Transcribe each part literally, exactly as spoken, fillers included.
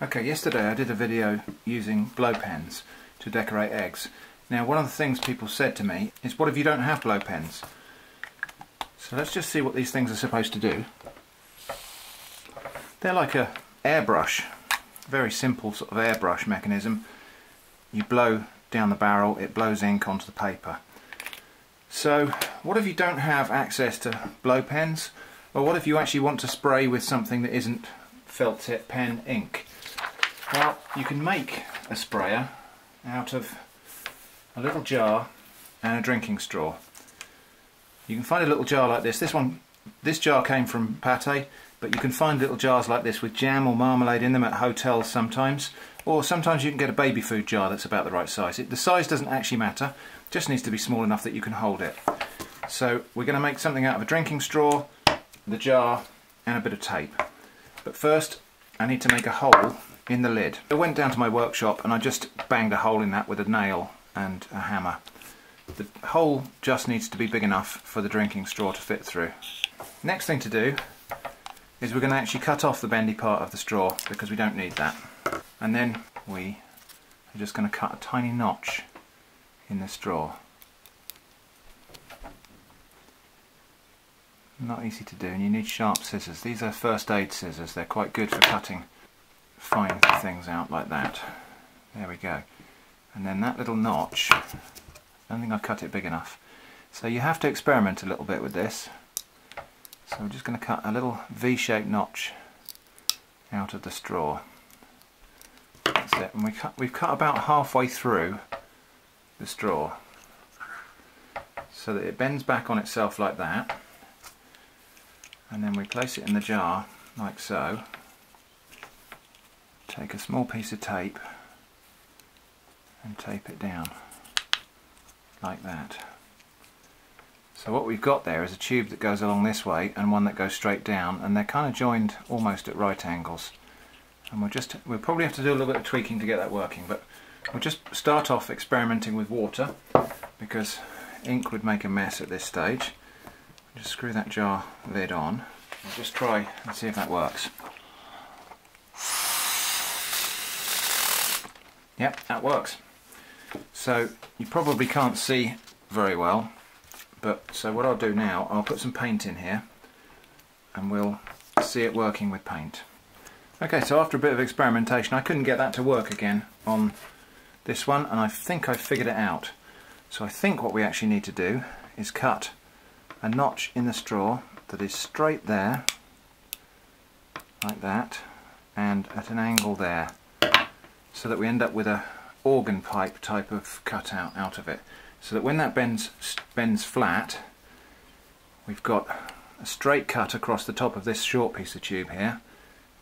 Okay, yesterday I did a video using Blo Pens to decorate eggs. Now, one of the things people said to me is, what if you don't have Blo Pens? So let's just see what these things are supposed to do. They're like a airbrush, very simple sort of airbrush mechanism. You blow down the barrel, it blows ink onto the paper. So what if you don't have access to Blo Pens? Or what if you actually want to spray with something that isn't felt tip pen ink? Well, you can make a sprayer out of a little jar and a drinking straw. You can find a little jar like this. This one, this jar came from Pathé, but you can find little jars like this with jam or marmalade in them at hotels sometimes, or sometimes you can get a baby food jar that's about the right size. It, the size doesn't actually matter, it just needs to be small enough that you can hold it. So we're going to make something out of a drinking straw, the jar and a bit of tape. But first I need to make a hole in the lid. I went down to my workshop and I just banged a hole in that with a nail and a hammer. The hole just needs to be big enough for the drinking straw to fit through. Next thing to do is we're going to actually cut off the bendy part of the straw because we don't need that. And then we are just going to cut a tiny notch in the straw. Not easy to do, and you need sharp scissors. These are first aid scissors, they're quite good for cutting fine things out like that. There we go. And then that little notch, I don't think I've cut it big enough. So you have to experiment a little bit with this. So I'm just going to cut a little V-shaped notch out of the straw. That's it, and we cut, we've cut about halfway through the straw so that it bends back on itself like that. And then we place it in the jar, like so. Take a small piece of tape and tape it down, like that. So what we've got there is a tube that goes along this way and one that goes straight down, and they're kind of joined almost at right angles. And we'll just, we'll probably have to do a little bit of tweaking to get that working, but we'll just start off experimenting with water, because ink would make a mess at this stage. Just screw that jar lid on. I'll just try and see if that works. Yep, that works. So you probably can't see very well, but so what I'll do now, I'll put some paint in here and we'll see it working with paint. Okay, so after a bit of experimentation, I couldn't get that to work again on this one, and I think I figured it out. So I think what we actually need to do is cut a notch in the straw that is straight there, like that, and at an angle there, so that we end up with a organ pipe type of cutout out of it, so that when that bends bends flat, we've got a straight cut across the top of this short piece of tube here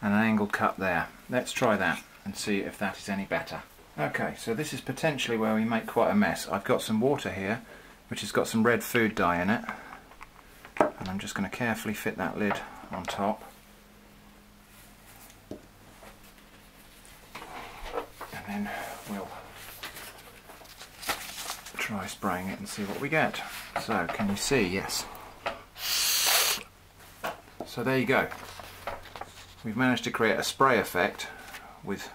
and an angled cut there. Let's try that and see if that is any better. Okay, so this is potentially where we make quite a mess. I've got some water here which has got some red food dye in it, and I'm just going to carefully fit that lid on top and then we'll try spraying it and see what we get. So can you see? Yes. So there you go. We've managed to create a spray effect with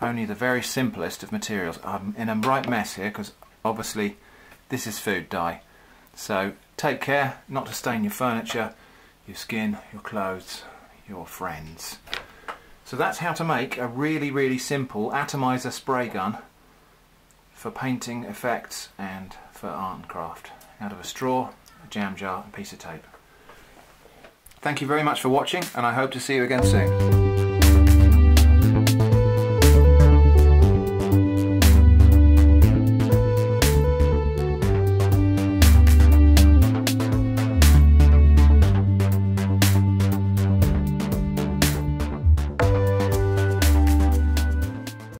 only the very simplest of materials. I'm in a right mess here because obviously this is food dye. So take care not to stain your furniture, your skin, your clothes, your friends. So that's how to make a really, really simple atomizer spray gun for painting effects and for art and craft out of a straw, a jam jar and a piece of tape. Thank you very much for watching, and I hope to see you again soon.